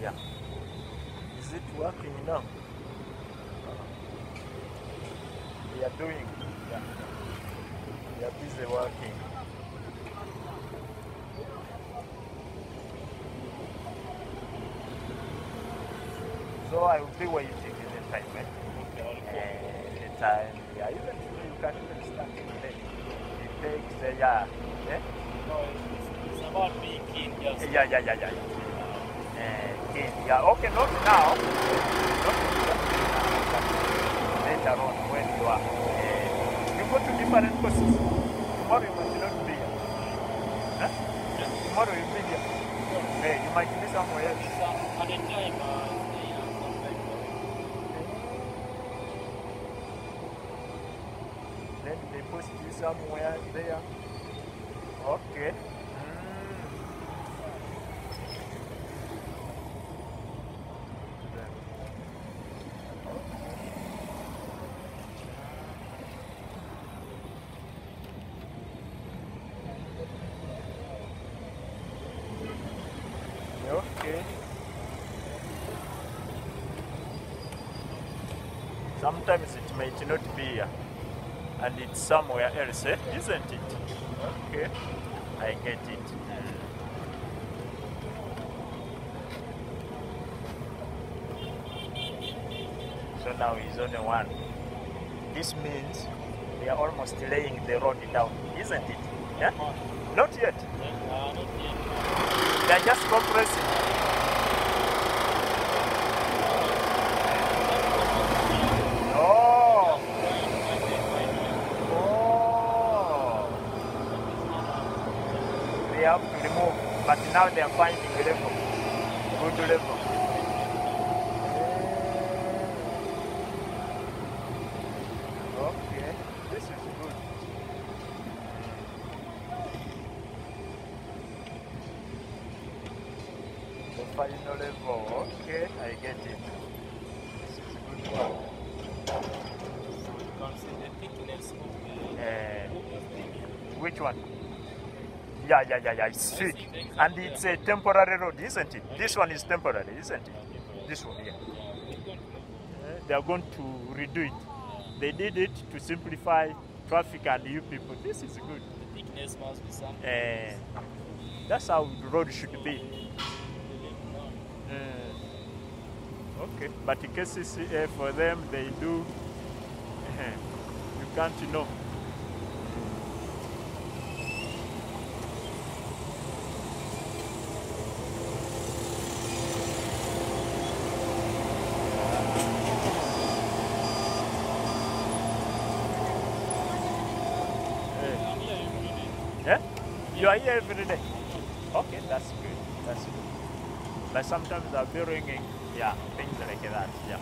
Yeah. Is it working now? We are doing. Yeah. We are busy working. So I will be waiting anytime. Anytime. Yeah, even today you can't even start today. It takes a yeah. Yeah? No, it's about being keen. Yeah. Yeah, okay, not now. Later on, when you are. You go to different places. Tomorrow you might not be here. Huh? Yeah. Tomorrow you'll be here. Yeah. Hey, you might be somewhere else. At the time, they are not very good. Then they post you somewhere there. Okay. Sometimes it might not be here, and it's somewhere else, eh? Isn't it? Okay, I get it. So now he's only one. This means they are almost laying the road down, isn't it? Yeah? Not yet. They are just compressing. Have to remove, but now they are finding a level, good level. Okay, this is good. The final level, okay, I get it. This is a good one. So you can see the thickness of the... Which one? Yeah, it's thick. And it's a temporary road, isn't it? This one is temporary, isn't it? This one, yeah. They are going to redo it. They did it to simplify traffic and you people. This is good. The thickness must be something. That's how the road should be. Okay, but in KCCA, for them, they do, you can't know. You are here every day. Okay, that's good. That's good. But sometimes I'll be ringing, yeah, things like that, yeah.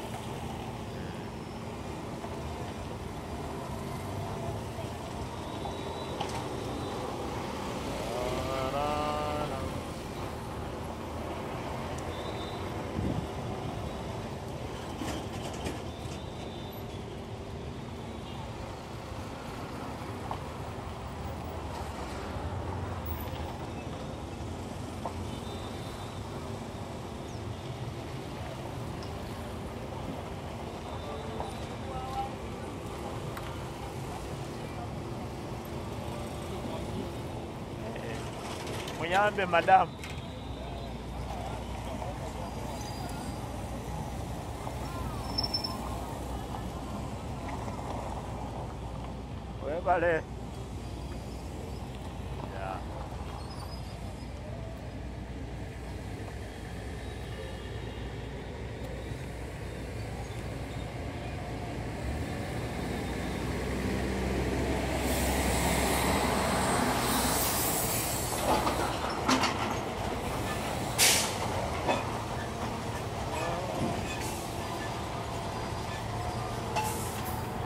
Yambe madam. Webale.